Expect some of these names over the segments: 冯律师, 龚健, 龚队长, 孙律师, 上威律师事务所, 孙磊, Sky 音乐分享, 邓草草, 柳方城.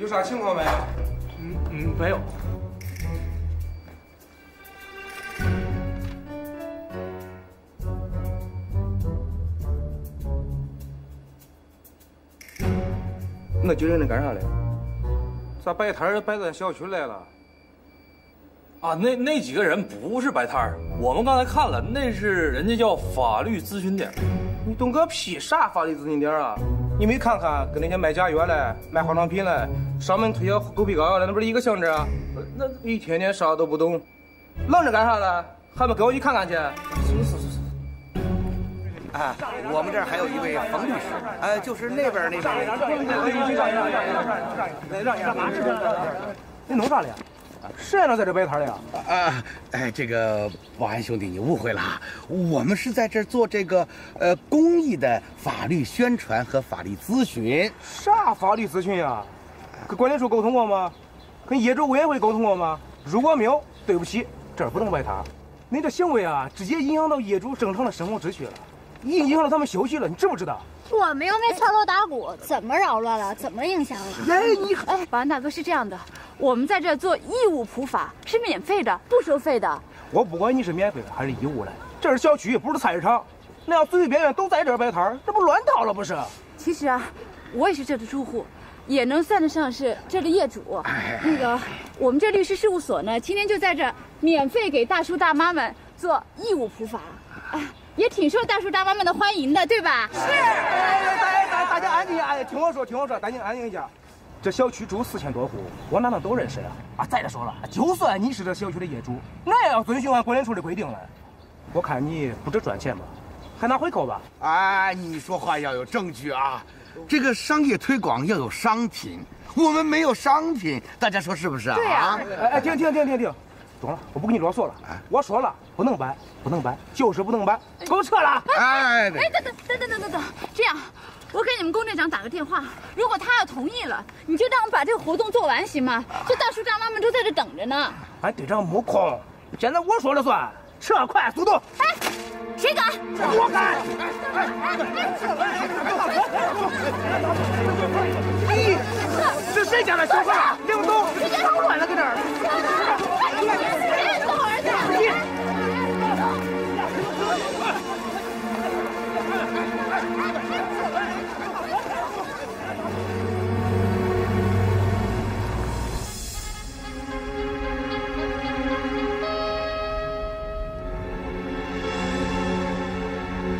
有啥情况没有？没有。 那究竟那干啥来？咋摆摊儿摆咱小区来了？啊，那几个人不是摆摊儿，我们刚才看了，那是人家叫法律咨询点。你懂个屁啥法律咨询点啊？你没看看跟那些卖假药嘞、卖化妆品嘞、上门推销狗皮膏药嘞，那不是一个性质啊？那一天天啥都不懂，愣着干啥嘞？还不跟我去看看去？是。 哎，我们这儿还有一位冯律师，哎，就是那边那位。让一让，你弄啥了呀？谁让在这摆摊的呀？啊，哎，这个保安兄弟，你误会了，我们是在这儿做这个公益的法律宣传和法律咨询。啥法律咨询呀？跟管理处沟通过吗？跟业主委员会沟通过吗？如果没有，对不起，这儿不能摆摊。您这行为啊，直接影响到业主正常的生活秩序了。 影响了他们休息了，你知不知道？我没有为敲锣打鼓，怎么扰乱了？怎么影响了？哎，你哎，保安大哥是这样的，我们在这做义务普法是免费的，不收费的。我不管你是免费的还是义务的，这是小区，不是菜市场。那要随随便便都在这摆摊儿，这不乱套了不是？其实啊，我也是这的住户，也能算得上是这的业主。那个，我们这律师事务所呢，今天就在这免费给大叔大妈们做义务普法。哎。 也挺受大叔大妈们的欢迎的，对吧？是。大家安静，哎，听我说，大家安静一下。这小区住4000多户，我哪能都认识啊？啊，再者说了，就算你是这小区的业主，那也要遵循管理处的规定了。我看你不止赚钱吧，还拿回扣吧？哎，你说话要有证据啊！这个商业推广要有商品，我们没有商品，大家说是不是啊？对啊。哎，停！ 中了，我不跟你啰嗦了。我说了，不能搬，就是不能搬，给我撤了！哎，等，这样，我给你们龚队长打个电话，如果他要同意了，你就让我们把这个活动做完，行吗？这大叔大妈们都在这等着呢。俺队长没空，现在我说了算，撤，快，速度！哎，谁敢？我敢！哎，这谁家的小孩？领导，你捣乱了，搁这儿。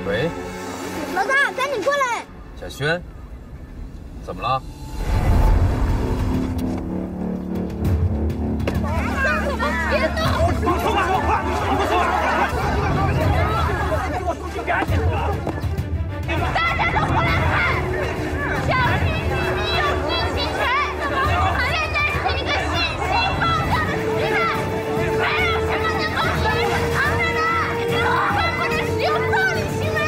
喂，老大，赶紧过来！小轩，怎么了？ 别动！大家都过来看，小区居民有知情权，我们现在是一个信息爆炸的时代，没有什么能够掩饰藏着的，更不能使用暴力行为。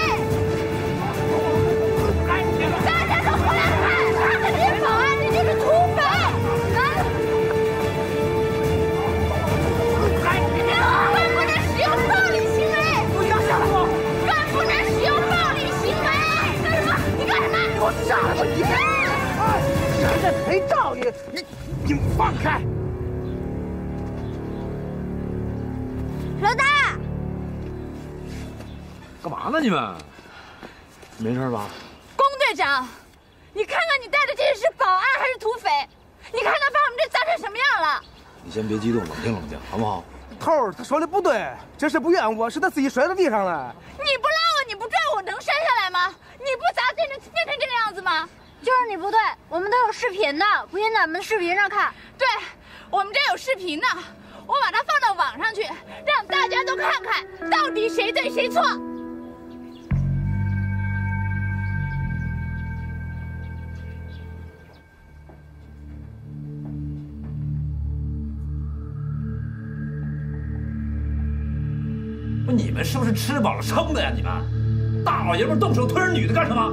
大家都过来看，他们是保安，你就是土匪！ 我杀了你！你这没道理！你们放开！老大，干嘛呢你们？没事吧？龚队长，你看看你带的这是保安还是土匪？你看他把我们这砸成什么样了？你先别激动，冷静冷静，好不好？头儿，他说的不对，这事不怨我，是他自己摔到地上了。你不拉我，你不拽我，能摔下来吗？ 你不砸变成这个样子吗？就是你不对，我们都有视频呢，不信咱们视频上看。对，我们这有视频呢，我把它放到网上去，让大家都看看到底谁对谁错。不，你们是不是吃饱了撑的呀？你们？ 大老爷们动手推人女的干什么？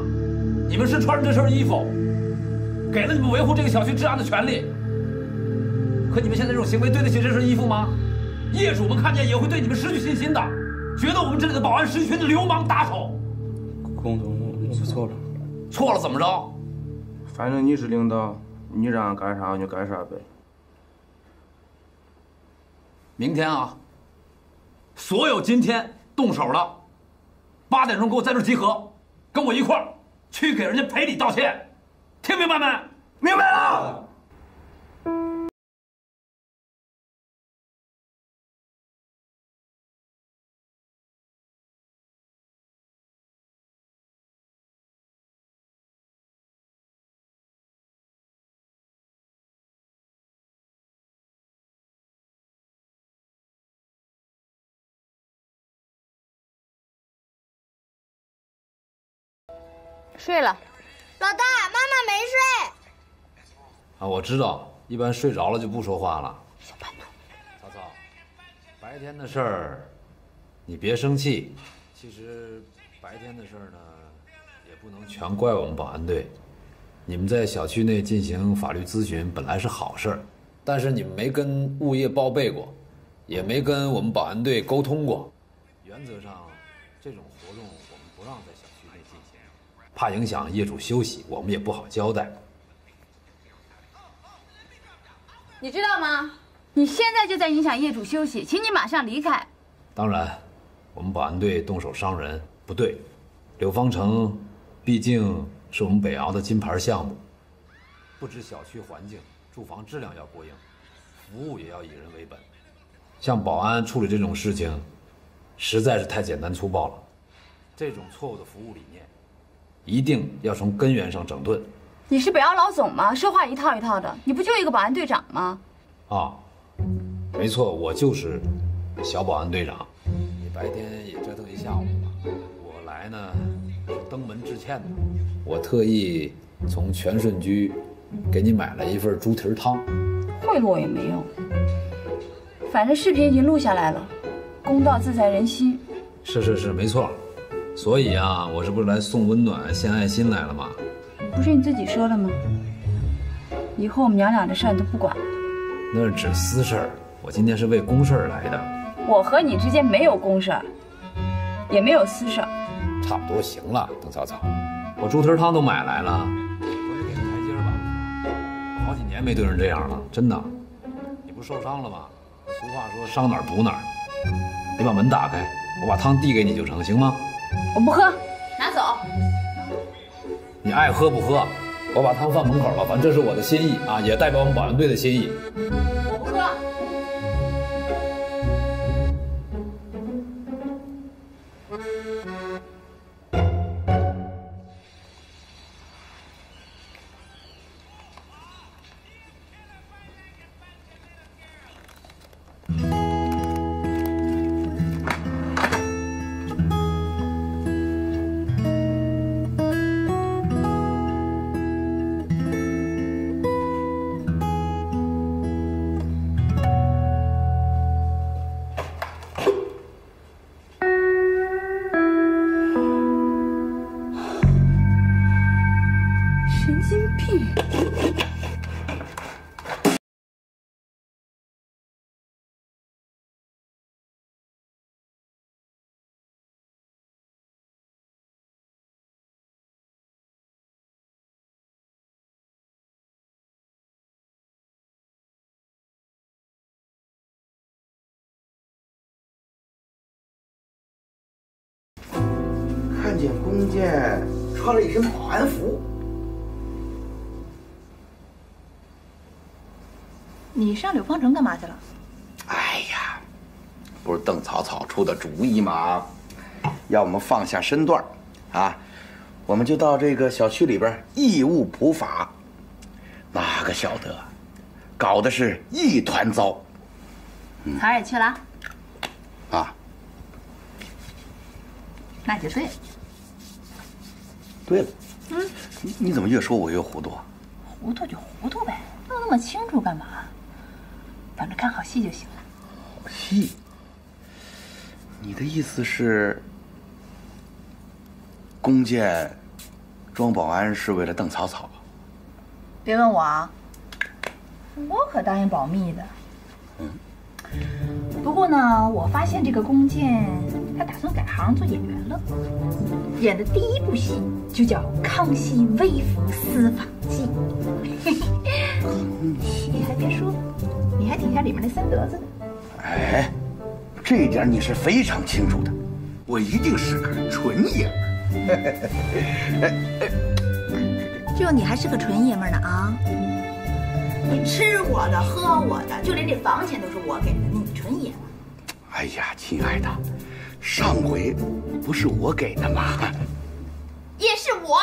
你们是穿着这身衣服，给了你们维护这个小区治安的权利。可你们现在这种行为对得起这身衣服吗？业主们看见也会对你们失去信心的，觉得我们这里的保安是一群流氓打手。龚总，我错了，怎么着？反正你是领导，你让俺干啥我就干啥呗。明天啊，所有今天动手了，8点钟给我在这集合，跟我一块儿去给人家赔礼道歉，听明白没？明白了。睡了，老大，妈妈没睡。啊，我知道，一般睡着了就不说话了。小叛徒，曹操，白天的事儿，你别生气。其实白天的事儿呢，也不能全怪我们保安队。你们在小区内进行法律咨询本来是好事儿，但是你们没跟物业报备过，也没跟我们保安队沟通过。原则上，这种活动我们不让在小区内进行。 怕影响业主休息，我们也不好交代。你知道吗？你现在就在影响业主休息，请你马上离开。当然，我们保安队动手伤人不对。柳方城毕竟是我们北敖的金牌项目，不止小区环境、住房质量要过硬，服务也要以人为本。像保安处理这种事情，实在是太简单粗暴了。这种错误的服务理念。 一定要从根源上整顿。你是北敖老总吗？说话一套一套的，你不就一个保安队长吗？啊，没错，我就是小保安队长。你白天也折腾一下午吧。我来呢是登门致歉的，我特意从全顺居给你买了一份猪蹄汤。贿赂也没用，反正视频已经录下来了，公道自在人心。是是是，没错。 所以啊，我这不是来送温暖、献爱心来了吗？不是你自己说的吗？以后我们娘俩的事儿你都不管了？那是指私事儿，我今天是为公事儿来的。我和你之间没有公事儿，也没有私事儿。差不多行了，邓草草，我猪蹄汤都买来了，我得给个台阶吧。好几年没对人这样了，真的。你不受伤了吗？俗话说伤哪儿补哪儿。你把门打开，我把汤递给你就成，行吗？ 我不喝，拿走。你爱喝不喝，我把汤放门口了，反正这是我的心意啊，也代表我们保安队的心意。我不喝。看见龚健穿了一身保安服，你上柳方城干嘛去了？哎呀，不是邓草草出的主意吗？要我们放下身段啊，我们就到这个小区里边义务普法，哪个晓得，搞的是一团糟。曹儿也去了？啊，那就对。 对了，嗯，你怎么越说我越糊涂啊？糊涂就糊涂呗，弄那么清楚干嘛？反正看好戏就行了。好戏？你的意思是，龚健装保安是为了邓草草？别问我啊，我可答应保密的。嗯。不过呢，我发现这个龚健。 他打算改行做演员了，演的第一部戏就叫《康熙微服私访记》你还别说，你还挺像里面那三德子的。哎，这一点你是非常清楚的，我一定是个纯爷们。就你还是个纯爷们呢啊！你吃我的，喝我的，就连这房钱都是我给的，你纯爷们。哎呀，亲爱的，上回不是我给的吗？也是我。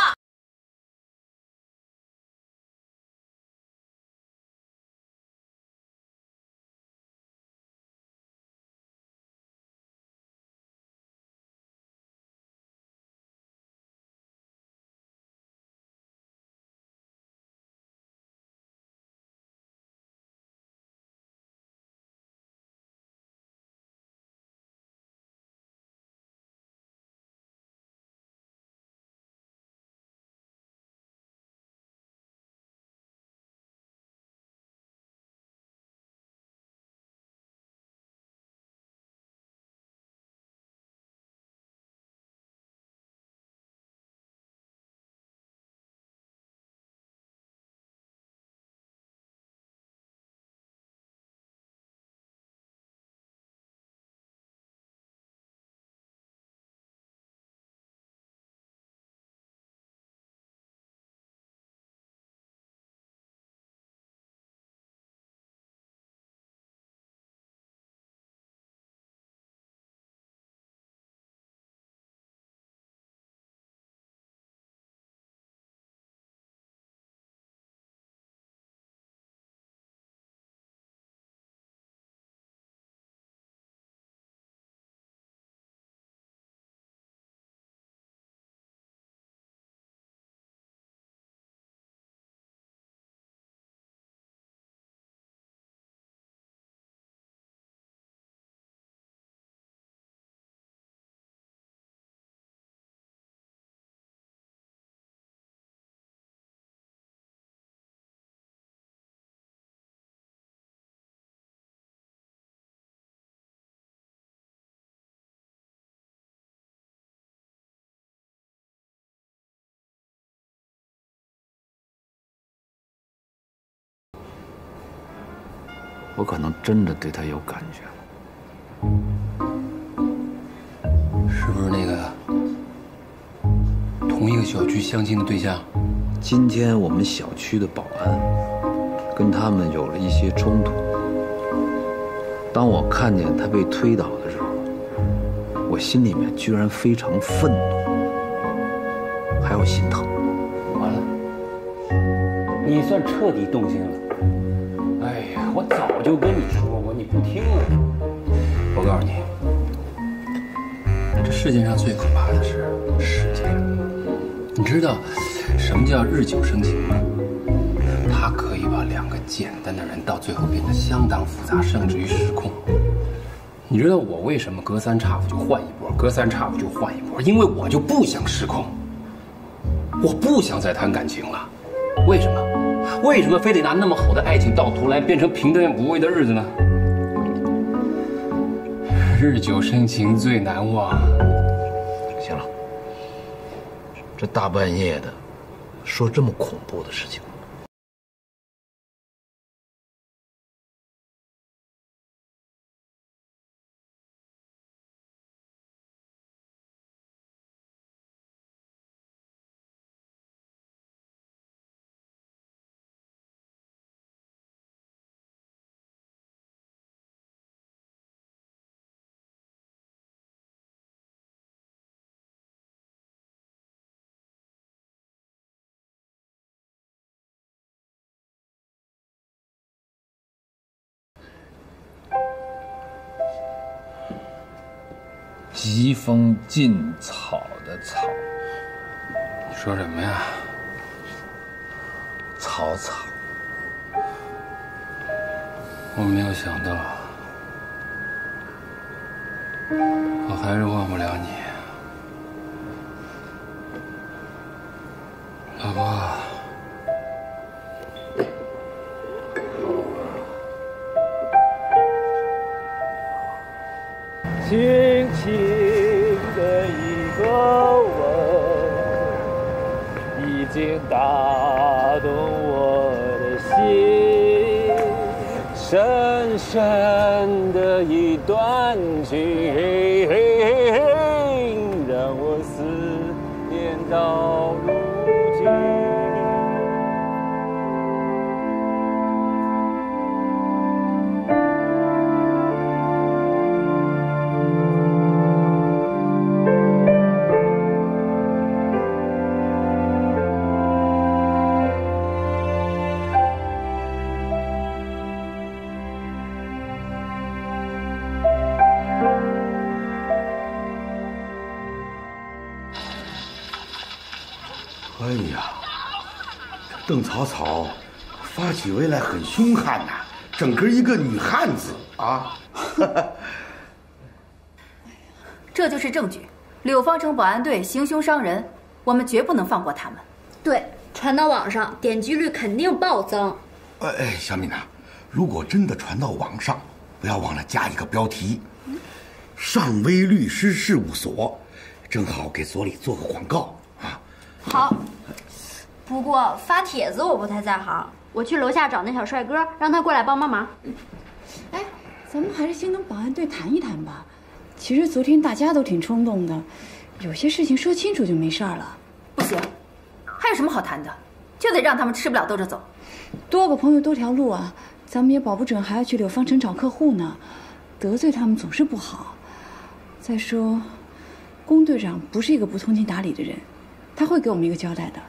我可能真的对他有感觉了，是不是那个同一个小区相亲的对象？今天我们小区的保安跟他们有了一些冲突。当我看见他被推倒的时候，我心里面居然非常愤怒，还有心疼。完了，你算彻底动心了。 哎呀，我早就跟你说过，你不听啊！我告诉你，这世界上最可怕的是时间。你知道什么叫日久生情吗？它可以把两个简单的人到最后变得相当复杂，甚至于失控。你知道我为什么隔三差五就换一波，隔三差五就换一波？因为我就不想失控，我不想再谈感情了。为什么？ 为什么非得拿那么好的爱情到头来变成平淡无味的日子呢？日久生情最难忘。行了，这大半夜的，说这么恐怖的事情。 疾风劲草的草，你说什么呀？草草，我没有想到，我还是忘不了你，老婆。 轻轻的一个吻，已经打动我的心。真的一段情，嘿嘿嘿嘿，让我思念到如今。哎呀，邓草草发起威来很凶悍呐，整个一个女汉子啊！这就是证据。柳芳城保安队行凶伤人，我们绝不能放过他们。对，传到网上，点击率肯定暴增。小敏呐，如果真的传到网上，不要忘了加一个标题：上威律师事务所，正好给所里做个广告。 好，不过发帖子我不太在行，我去楼下找那小帅哥，让他过来帮帮忙。哎，咱们还是先跟保安队谈一谈吧。其实昨天大家都挺冲动的，有些事情说清楚就没事儿了。不行，还有什么好谈的？就得让他们吃不了兜着走。多个朋友多条路啊，咱们也保不准还要去柳芳城找客户呢，得罪他们总是不好。再说，龚队长不是一个不通情达理的人。 他会给我们一个交代的。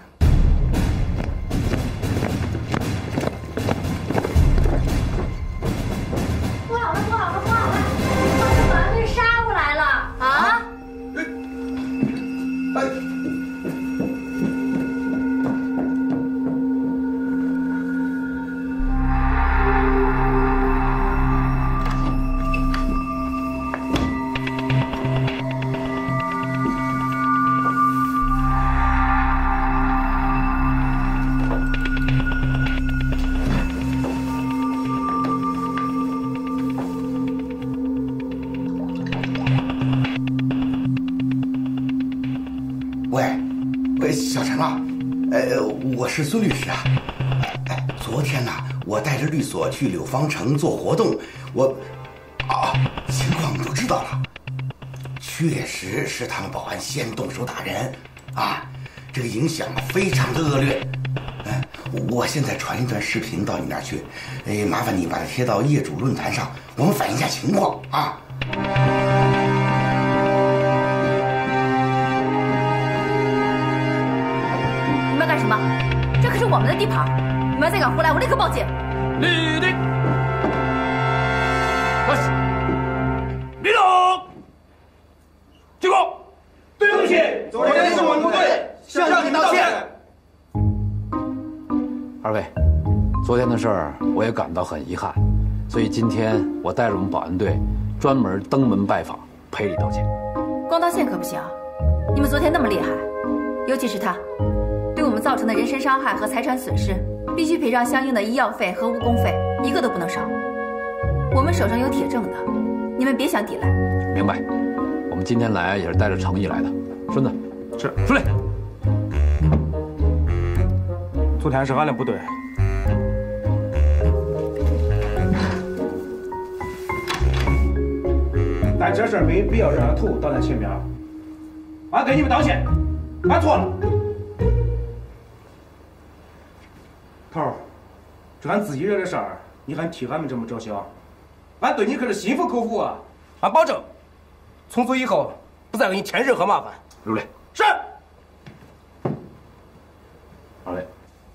不好了！把这保安队杀过来了啊！是孙律师啊！哎，昨天呢，我带着律所去柳芳城做活动，情况我们都知道了，确实是他们保安先动手打人啊，这个影响非常的恶劣。哎，我现在传一段视频到你那儿去，哎，麻烦你把它贴到业主论坛上，我们反映一下情况啊。 这可是我们的地盘，你们再敢胡来，我立刻报警！立定，开始，立正，鞠躬。对不起，昨天是我们不对，向你道歉。二位，昨天的事儿我也感到很遗憾，所以今天我带着我们保安队专门登门拜访，赔礼道歉。光道歉可不行，你们昨天那么厉害，尤其是他。 我们造成的人身伤害和财产损失，必须赔偿相应的医药费和误工费，一个都不能少。我们手上有铁证的，你们别想抵赖。明白。我们今天来也是带着诚意来的。孙子，是孙磊。昨天是俺俩不对。但这事没必要让俺头到咱前面。俺给你们道歉，俺错了。 头儿，这俺自己人的事儿，你还替俺们这么着想？俺对你可是心服口服啊！俺保证，从此以后不再给你添任何麻烦。如雷，是。二位，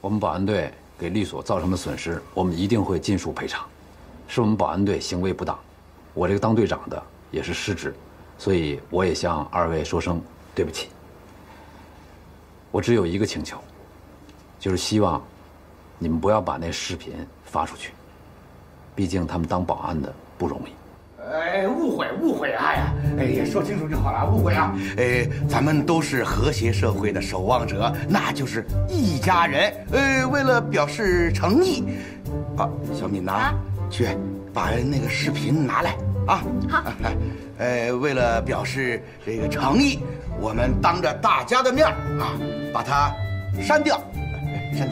我们保安队给律所造成的损失，我们一定会尽数赔偿。是我们保安队行为不当，我这个当队长的也是失职，所以我也向二位说声对不起。我只有一个请求，就是希望。 你们不要把那视频发出去，毕竟他们当保安的不容易。哎，误会啊呀！哎呀，说清楚就好了，误会啊！哎，咱们都是和谐社会的守望者，那就是一家人。为了表示诚意，小敏呐，去把那个视频拿来啊！好。为了表示这个诚意，我们当着大家的面啊，把它删掉啊。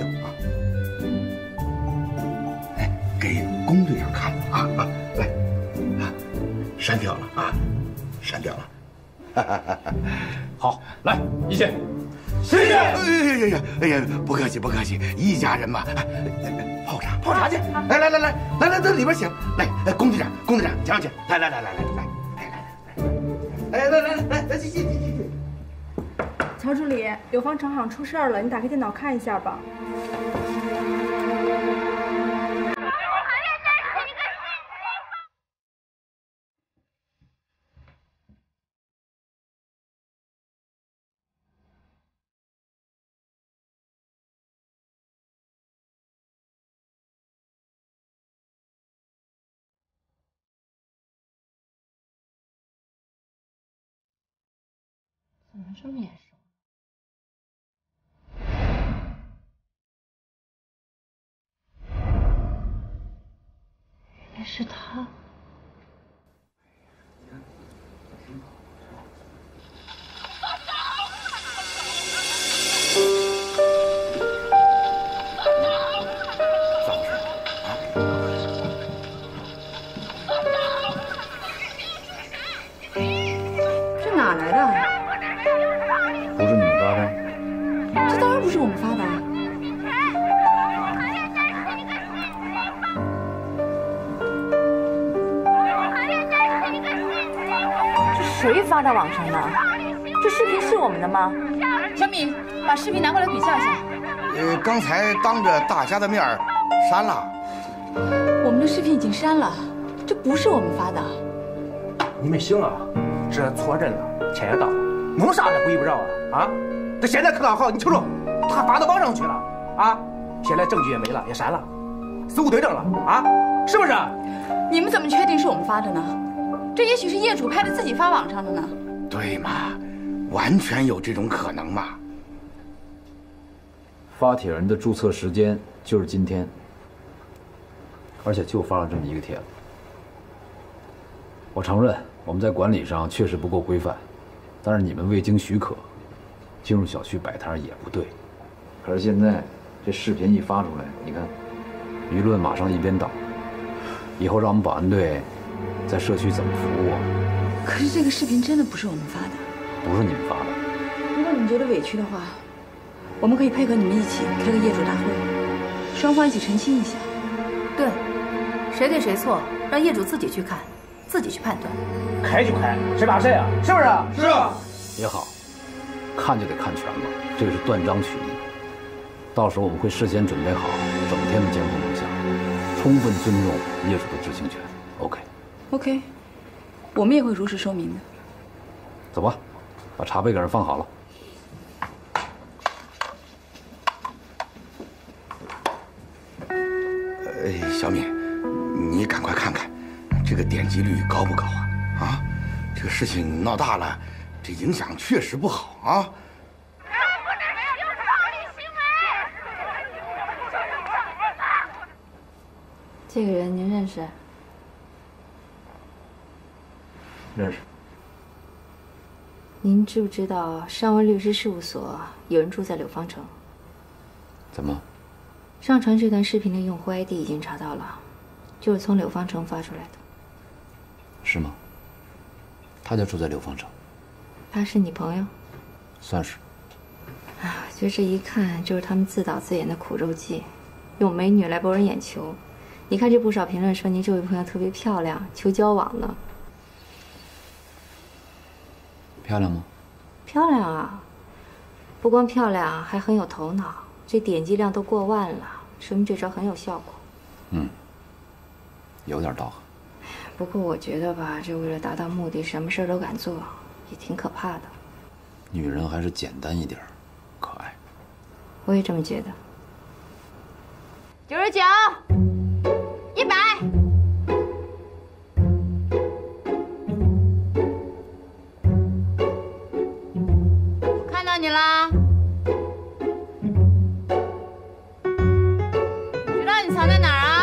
给龚队长看啊！删掉了啊，删掉了。好，来，一见。谢谢。哎呀，不客气不客气，一家人嘛。泡茶泡茶去，来，这里边请。来，龚队长龚队长，请上去。来，进。乔助理，有方厂厂出事儿了，你打开电脑看一下吧。 怎么这么眼熟？原来是他！咋回事？这哪来的？ 不是你们发的，这当然不是我们发的啊！这谁发到网上的？这视频是我们的吗？小米，把视频拿过来比较一下。刚才当着大家的面删了。我们的视频已经删了，这不是我们发的。你们行啊，这错认了，钱也到了。 弄啥呢？不依不饶啊！啊，这现在可倒好，你瞅瞅，他发到网上去了啊！现在证据也没了，也删了，死无对证了啊！是不是？你们怎么确定是我们发的呢？这也许是业主拍的自己发网上的呢。对嘛，完全有这种可能嘛。发帖人的注册时间就是今天，而且就发了这么一个帖子。我承认我们在管理上确实不够规范。 但是你们未经许可进入小区摆摊也不对。可是现在这视频一发出来，你看，舆论马上一边倒。以后让我们保安队在社区怎么服务啊？可是这个视频真的不是我们发的，不是你们发的。如果你们觉得委屈的话，我们可以配合你们一起开个业主大会，双方一起澄清一下。对，谁对谁错，让业主自己去看。 自己去判断，开就开，谁怕谁啊？是不是？是啊。也好，看就得看全了，这个是断章取义。到时候我们会事先准备好整天的监控录像，充分尊重业主的知情权。OK，我们也会如实说明的。走吧，把茶杯给人放好了。小敏，你赶快看看。 这个点击率高不高啊？啊，这个事情闹大了，这影响确实不好啊。这个人您认识？认识。您知不知道尚文律师事务所有人住在柳芳城？怎么？上传这段视频的用户 ID 已经查到了，就是从柳芳城发出来的。 是吗？他就住在柳芳城。他是你朋友？算是。啊，就这一看就是他们自导自演的苦肉计，用美女来博人眼球。你看这不少评论说您这位朋友特别漂亮，求交往呢。漂亮吗？漂亮啊！不光漂亮，还很有头脑。这点击量都过万了，说明这招很有效果。嗯，有点道行。 不过我觉得吧，这为了达到目的，什么事儿都敢做，也挺可怕的。女人还是简单一点，可爱。我也这么觉得。99，100。我看到你啦，知道你藏在哪儿啊？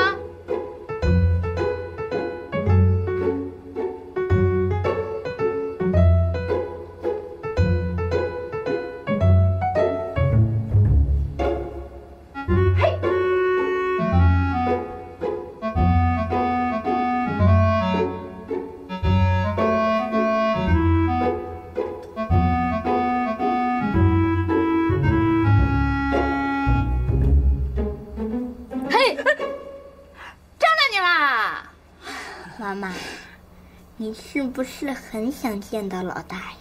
你是不是很想见到老大呀？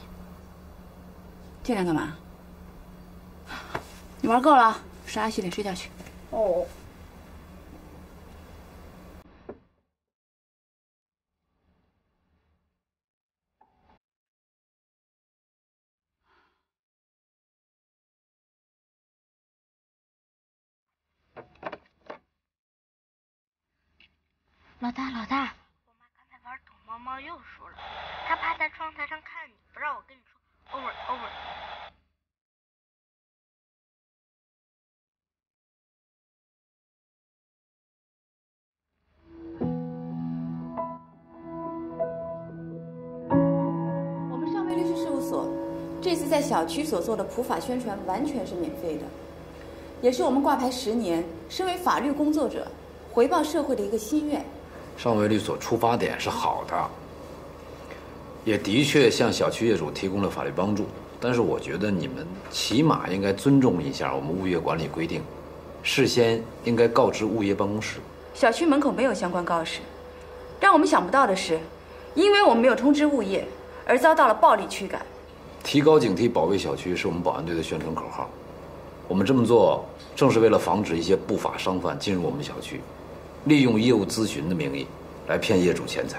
进来干嘛？你玩够了，刷牙洗脸睡觉去。哦。 老大，我妈刚才玩躲猫猫又输了，她趴在窗台上看你，不让我跟你说 over。我们上威律师事务所这次在小区所做的普法宣传完全是免费的，也是我们挂牌10年，身为法律工作者回报社会的一个心愿。 上威律所出发点是好的，也的确向小区业主提供了法律帮助。但是我觉得你们起码应该尊重一下我们物业管理规定，事先应该告知物业办公室。小区门口没有相关告示，让我们想不到的是，因为我们没有通知物业，而遭到了暴力驱赶。提高警惕，保卫小区是我们保安队的宣传口号。我们这么做正是为了防止一些不法商贩进入我们小区。 利用业务咨询的名义来骗业主钱财，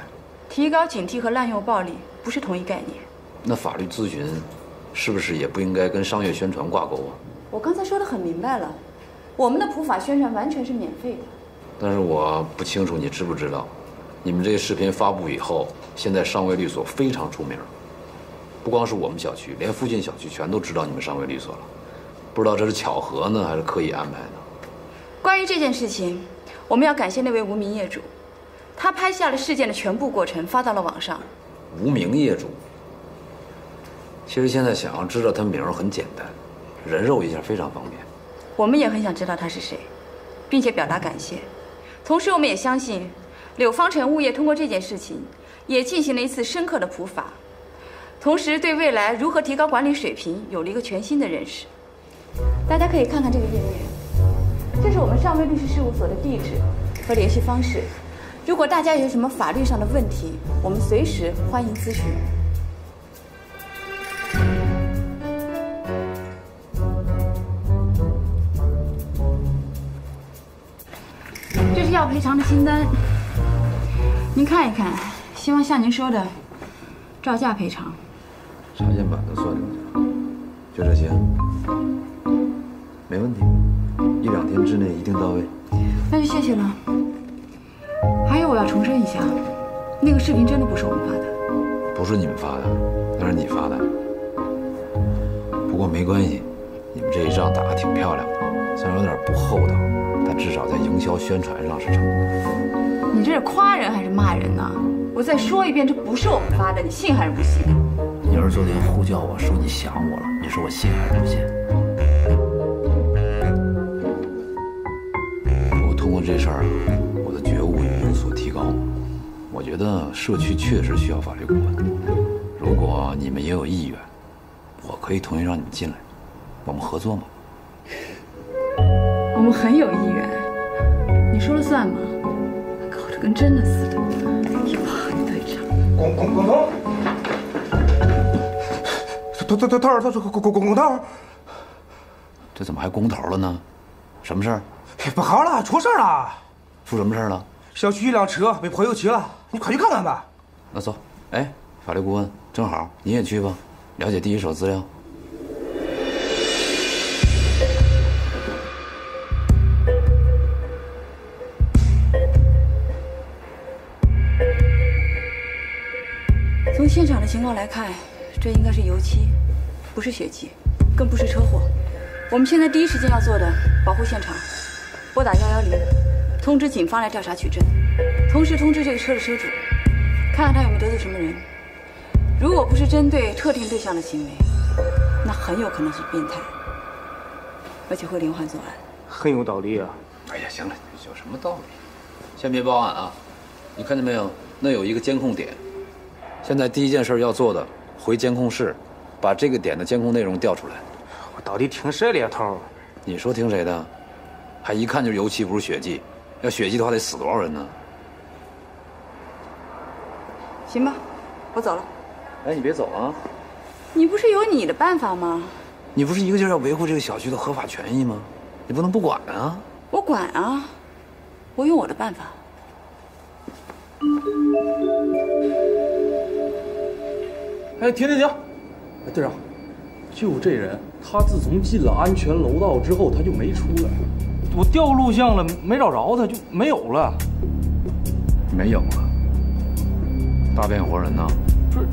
提高警惕和滥用暴力不是同一概念。那法律咨询是不是也不应该跟商业宣传挂钩啊？我刚才说得很明白了，我们的普法宣传完全是免费的。但是我不清楚你知不知道，你们这些视频发布以后，现在上威律所非常出名，不光是我们小区，连附近小区全都知道你们上威律所了。不知道这是巧合呢，还是刻意安排呢？关于这件事情。 我们要感谢那位无名业主，他拍下了事件的全部过程，发到了网上。无名业主，其实现在想要知道他名儿很简单，人肉一下非常方便。我们也很想知道他是谁，并且表达感谢。同时，我们也相信，柳方城物业通过这件事情，也进行了一次深刻的普法，同时对未来如何提高管理水平有了一个全新的认识。大家可以看看这个页面。 这是我们上威律师事务所的地址和联系方式。如果大家有什么法律上的问题，我们随时欢迎咨询。这是要赔偿的清单，您看一看，希望像您说的照价赔偿。查验板都算进去了，就这些，没问题。 1、2天之内一定到位，那就谢谢了。还有，我要重申一下，那个视频真的不是我们发的，不是你们发的，那是你发的。不过没关系，你们这一仗打得挺漂亮的，虽然有点不厚道，但至少在营销宣传上是成功。你这是夸人还是骂人呢？我再说一遍，这不是我们发的，你信还是不信？你儿昨天呼叫我说你想我了，你说我信还是不信？ 这事儿，我的觉悟也有所提高。我觉得社区确实需要法律顾问。如果你们也有意愿，我可以同意让你们进来，我们合作吗？我们很有意愿，你说了算吗？搞得跟真的似的，也不好你队长。滚！滚头！这怎么还公头了呢？什么事儿？ 不好了，出事了！出什么事了？小区一辆车被泼油漆了，你快去看看吧。那走，哎，法律顾问，正好你也去吧，了解第一手资料。从现场的情况来看，这应该是油漆，不是血迹，更不是车祸。我们现在第一时间要做的，保护现场。 拨打110，通知警方来调查取证，同时通知这个车的车主，看看他有没有得罪什么人。如果不是针对特定对象的行为，那很有可能是变态，而且会连环作案。很有道理啊！哎呀，行了，有什么道理？先别报案啊！你看见没有？那有一个监控点。现在第一件事要做的，回监控室，把这个点的监控内容调出来。我到底听谁的呀，头？你说听谁的？ 还一看就是油漆，不是血迹。要血迹的话，得死多少人呢？行吧，我走了。哎，你别走啊！你不是有你的办法吗？你不是一个劲儿要维护这个小区的合法权益吗？你不能不管啊！我管啊，我用我的办法。哎，停！哎，队长，就这人，他自从进了安全楼道之后，他就没出来。我调录像了，没找着他，就没有了。没有啊？大变活人呢？不是，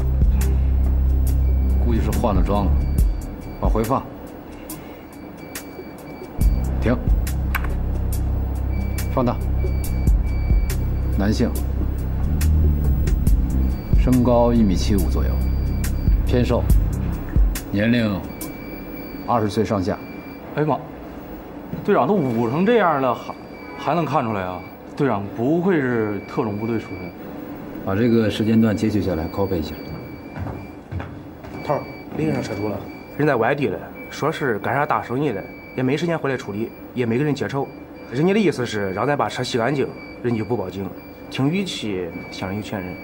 估计是换了装了。 往回放，停，放大。男性，身高1.75米左右，偏瘦，年龄20岁上下。哎呀妈，队长都捂成这样了，还能看出来啊？队长不愧是特种部队出身。把这个时间段截取下来 ，copy 一下。头，另一辆车出了。 人在外地了，说是赶上大生意了，也没时间回来处理，也没跟人接触。人家的意思是让咱把车洗干净，人就不报警了。听语气像是有钱人。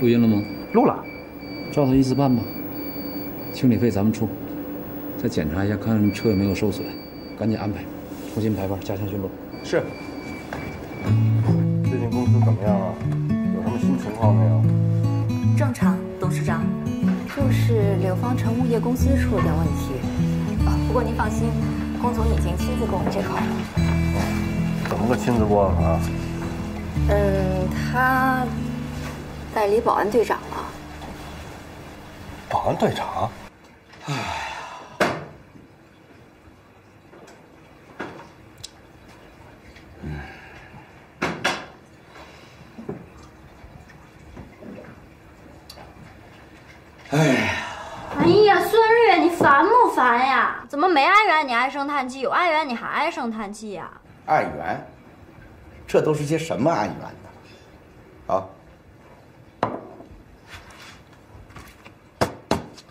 录音了吗？录了，照他意思办吧。清理费咱们出，再检查一下看车有没有受损，赶紧安排，重新排班，加强巡逻。是。最近公司怎么样啊？有什么新情况没有？正常，董事长。 就是柳方城物业公司出了点问题，不过您放心，龚总已经亲自给我们这块了。怎么个亲自过啊？他代理保安队长了。保安队长？哎呀，哎呀！哎呀，孙悦，你烦不烦呀？怎么没哀怨你唉声叹气，有哀怨你还唉声叹气呀？哀怨？这都是些什么哀怨呢？啊！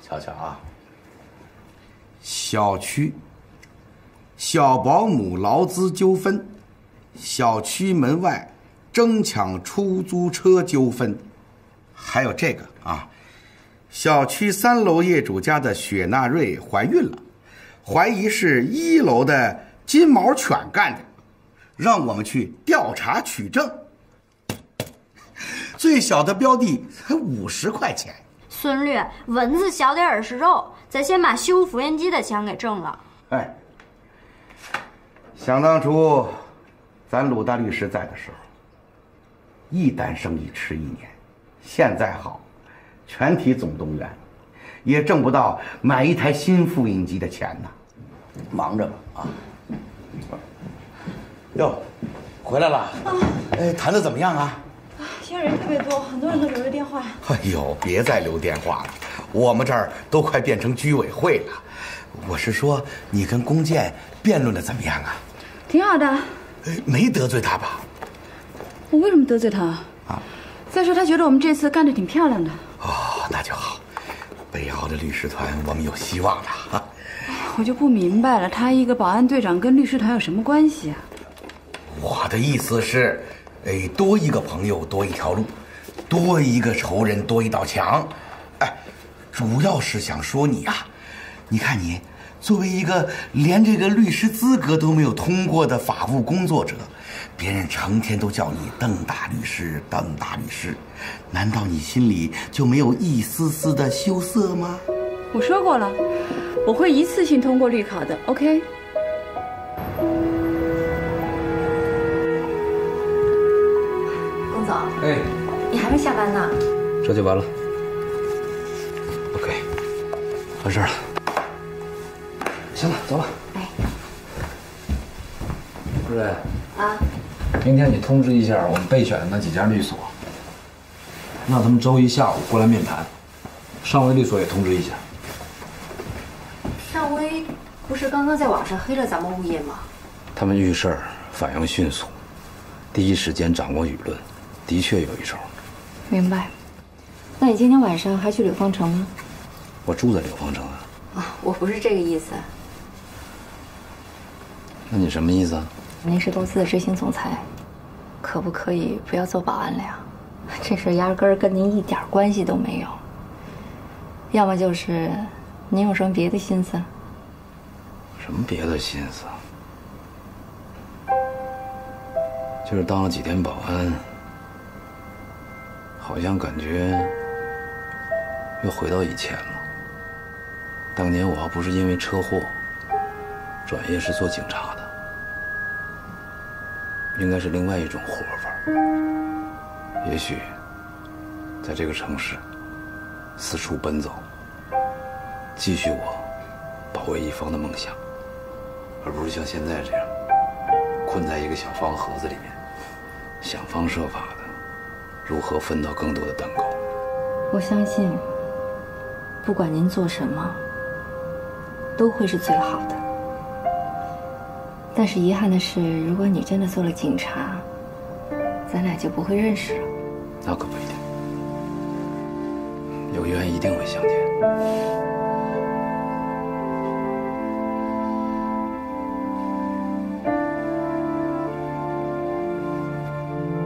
瞧瞧啊，小区、小保姆劳资纠纷，小区门外争抢出租车纠纷，还有这个啊。 小区3楼业主家的雪纳瑞怀孕了，怀疑是1楼的金毛犬干的，让我们去调查取证。最小的标的才50块钱。孙律，蚊子小点儿是肉，咱先把修缝纫机的钱给挣了。哎，想当初，咱鲁大律师在的时候，一单生意吃1年，现在好。 全体总动员，也挣不到买一台新复印机的钱呐，忙着吧啊！哟，回来了。啊、哎，谈的怎么样啊？啊，现在人特别多，很多人都留着电话。哎呦，别再留电话了，我们这儿都快变成居委会了。我是说，你跟龚健辩论的怎么样啊？挺好的。没得罪他吧？我为什么得罪他啊？啊？ 再说他觉得我们这次干得挺漂亮的哦，那就好。北奥的律师团，我们有希望了。我就不明白了，他一个保安队长跟律师团有什么关系啊？我的意思是，哎，多一个朋友多一条路，多一个仇人多一道墙。哎，主要是想说你啊，你看你作为一个连这个律师资格都没有通过的法务工作者。 别人成天都叫你邓大律师，邓大律师，难道你心里就没有一丝丝的羞涩吗？我说过了，我会一次性通过律考的。OK。龚总，哎，你还没下班呢？这就完了。OK， 完事儿了。行了，走吧。哎，主任。啊。 明天你通知一下我们备选的那几家律所，让他们周一下午过来面谈。上威律所也通知一下。上威不是刚刚在网上黑了咱们物业吗？他们遇事儿反应迅速，第一时间掌握舆论，的确有一手。明白。那你今天晚上还去柳方城吗？我住在柳方城啊。啊，我不是这个意思。那你什么意思啊？ 您是公司的执行总裁，可不可以不要做保安了呀？这事压根儿跟您一点关系都没有。要么就是你有什么别的心思？什么别的心思？就是当了几天保安，好像感觉又回到以前了。当年我要不是因为车祸转业是做警察的，应该是另外一种活法。也许在这个城市四处奔走，继续我保卫一方的梦想，而不是像现在这样困在一个小方盒子里面，想方设法的如何分到更多的蛋糕。我相信不管您做什么都会是最好的，但是遗憾的是，如果你真的做了警察，咱俩就不会认识了。那可不一定，有缘一定会相见。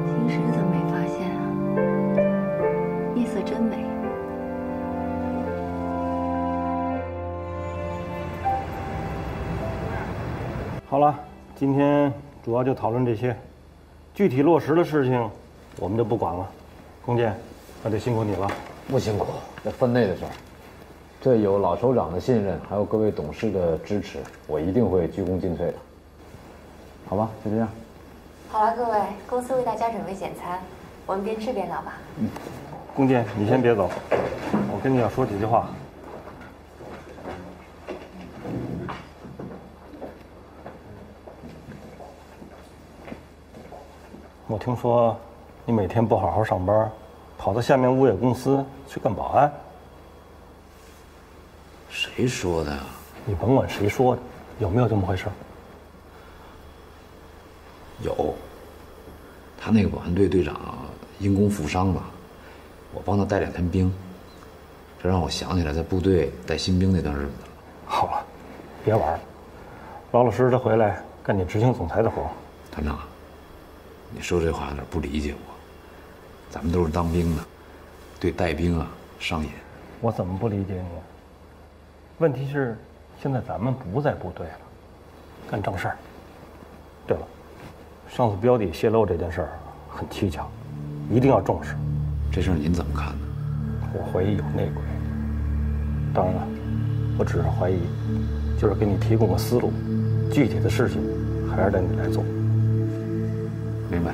平时怎么没发现啊？夜色真美。好了，今天主要就讨论这些，具体落实的事情我们就不管了。龚健，那就辛苦你了。不辛苦，这分内的事儿，这有老首长的信任，还有各位董事的支持，我一定会鞠躬尽瘁的。好吧，就这样。好了，各位，公司为大家准备简餐，我们边吃边聊吧。嗯，龚健，你先别走，我跟你要说几句话。我听说你每天不好好上班，跑到下面物业公司去干保安？谁说的呀？你甭管谁说的，有没有这么回事？有。他那个保安队队长因公负伤吧，我帮他带两天兵，这让我想起来在部队带新兵那段日子了。好了，别玩了，老老实实的回来干你执行总裁的活。团长，你说这话有点不理解我。咱们都是当兵的，对带兵啊上瘾。我怎么不理解你？问题是，现在咱们不在部队了，干正事儿。对了，上次标底泄露这件事儿很蹊跷，一定要重视。这事儿您怎么看呢？我怀疑有内鬼。当然了，我只是怀疑，就是给你提供个思路，具体的事情还是得你来做。明白。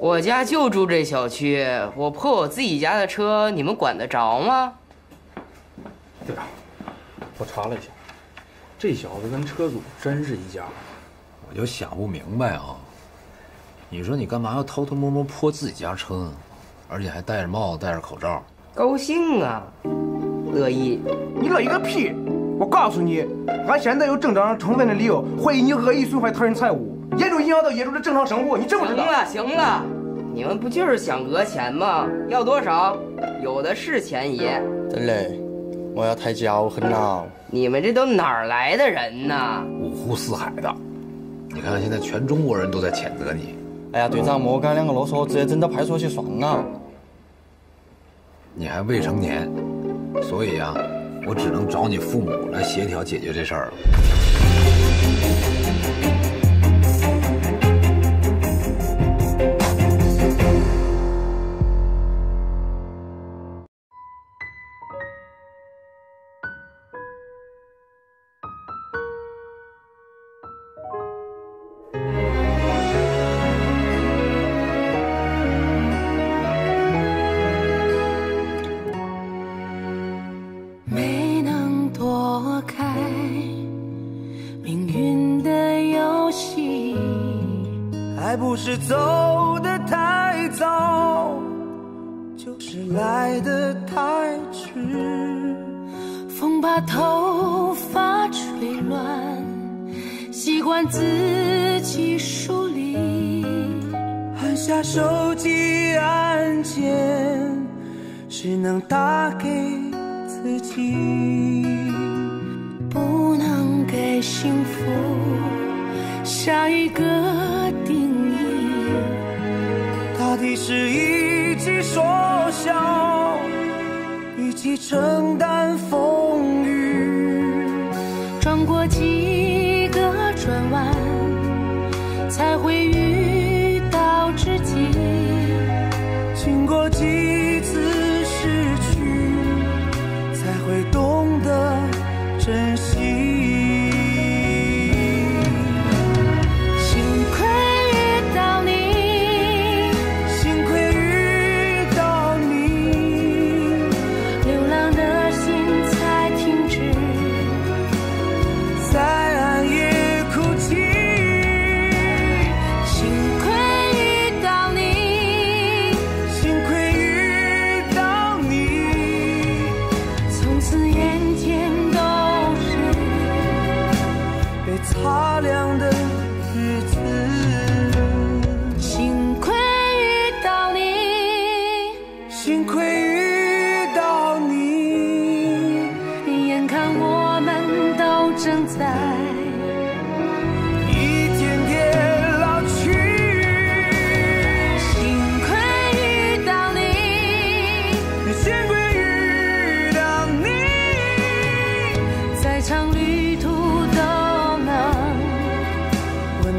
我家就住这小区，我破我自己家的车，你们管得着吗？队长，我查了一下，这小子跟车主真是一家。我就想不明白啊，你说你干嘛要偷偷摸摸破自己家车呢？而且还戴着帽子，戴着口罩。高兴啊，乐意。你乐意个屁！我告诉你，俺现在有正当充分的理由怀疑你恶意损坏他人财物。野猪阴阳道野猪的正常神户，你知不知道？行了，你们不就是想讹钱吗？要多少？有的是钱爷。真嘞，我要太骄横了。你们这都哪儿来的人呢？五湖四海的，你看现在全中国人都在谴责你。哎呀，队长莫干两个啰嗦，直接真到派出所去爽啊！你还未成年，所以啊，我只能找你父母来协调解决这事儿了。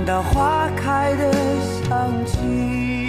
到花开的香气。